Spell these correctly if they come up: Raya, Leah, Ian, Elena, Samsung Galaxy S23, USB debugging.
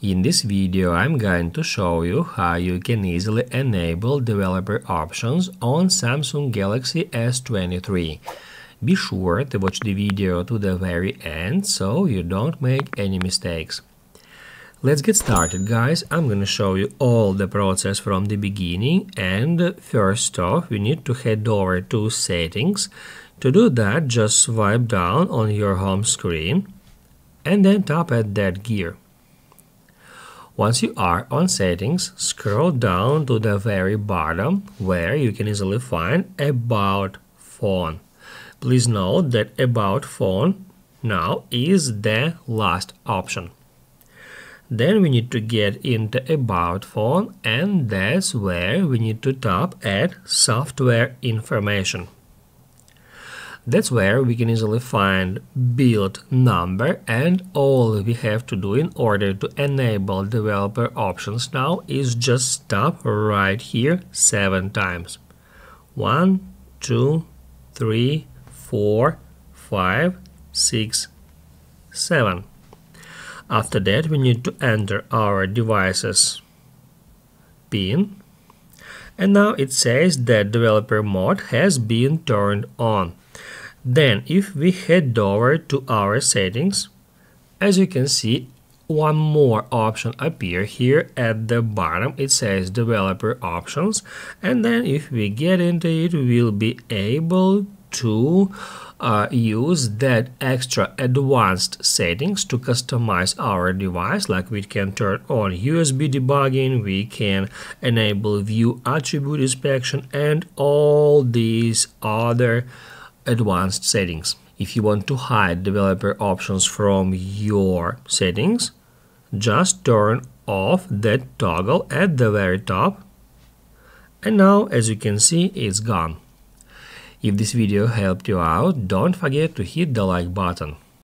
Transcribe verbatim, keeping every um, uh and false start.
In this video I'm going to show you how you can easily enable developer options on Samsung Galaxy S twenty-three. Be sure to watch the video to the very end so you don't make any mistakes. Let's get started, guys. I'm gonna show you all the process from the beginning, and first off we need to head over to settings. To do that, just swipe down on your home screen and then tap at that gear. Once you are on settings, scroll down to the very bottom where you can easily find About Phone. Please note that About Phone now is the last option. Then we need to get into About Phone, and that's where we need to tap at Software Information. That's where we can easily find build number, and all we have to do in order to enable developer options now is just tap right here seven times. One, two, three, four, five, six, seven. After that we need to enter our device's pin. And now it says that developer mode has been turned on. Then if we head over to our settings, as you can see, one more option appears here at the bottom. It says developer options, and then if we get into it, we'll be able to uh, use that extra advanced settings to customize our device. Like we can turn on U S B debugging, we can enable view attribute inspection, and all these other advanced settings. If you want to hide developer options from your settings, just turn off that toggle at the very top, and now as you can see, it's gone. If this video helped you out, don't forget to hit the like button.